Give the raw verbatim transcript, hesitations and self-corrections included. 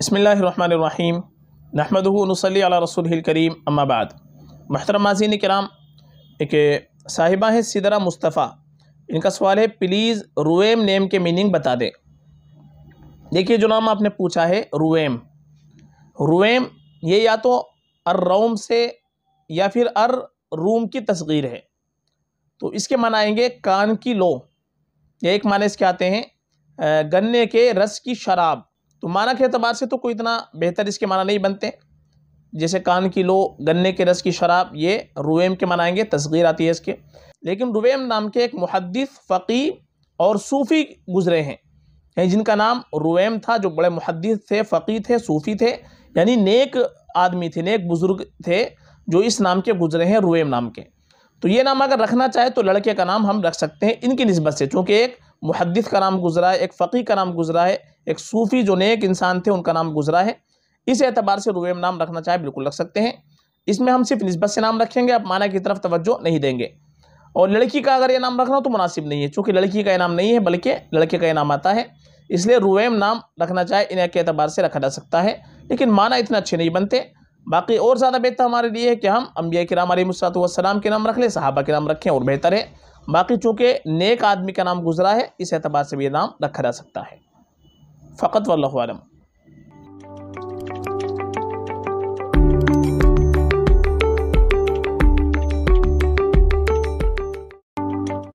बिस्मिल्लाहिर्रहमानिर्रहीम नहमदुहु नुसल्ली अला रसूलिल करीम अम्मा बाद। मोहतरम नाज़रीन किराम, एक साहिबा है सिदरा मुस्तफ़ा, इनका सवाल है प्लीज़ रुवैम नेम के मीनिंग बता दें। देखिए जो नाम आपने पूछा है रुवैम, रुवैम ये या तो अर्रौम से या फिर अर रूम की तस्गीर है, तो इसके मनाएंगे कान की लो, ये एक माने इसके आते हैं गन्ने के रस की शराब। तो माना के अतबार से तो कोई इतना बेहतर इसके माना नहीं बनते, जैसे कान की लो, गन्ने के रस की शराब, ये रुवैम के मनाएंगे, तस्गीर आती है इसके। लेकिन रुवैम नाम के एक मुहद्दिस, फ़की और सूफ़ी गुज़रे हैं जिनका नाम रुवैम था, जो बड़े मुहद्दिस थे, फ़की थे, सूफ़ी थे, यानी नेक आदमी थे, नेक बुज़ुर्ग थे, जो इस नाम के गुज़रे हैं रुवैम नाम के। तो ये नाम अगर रखना चाहे तो लड़के का नाम हम रख सकते हैं इनकी निस्बत से, चूँकि एक मुहद्दिस का नाम गुज़रा है, एक फ़की का नाम गुज़रा है, एक सूफ़ी जो नेक इंसान थे उनका नाम गुज़रा है। इस एतबार से रुवैम नाम रखना चाहे बिल्कुल रख सकते हैं। इसमें हम सिर्फ निस्बत से नाम रखेंगे, आप माना की तरफ तवज्जो नहीं देंगे। और लड़की का अगर ये नाम रखना हो तो मुनासिब नहीं है, चूँकि लड़की का इनाम नहीं है बल्कि लड़के का इनाम आता है, इसलिए रुवैम नाम रखना चाहे इन्हें के एतबार से रखा जा सकता है, लेकिन माना इतना अच्छे नहीं बनते। बाकी और ज़्यादा बेहतर हमारे लिए है कि हम अंबिया किराम अलैहिमुस्सलाम के नाम रख लें, सहाबा के नाम रखें और बेहतर है। बाकी चूँकि नेक आदमी का नाम गुज़रा है, इस एतबार से भी ये नाम रखा जा सकता है। फ़कत वल्लाहु आलम।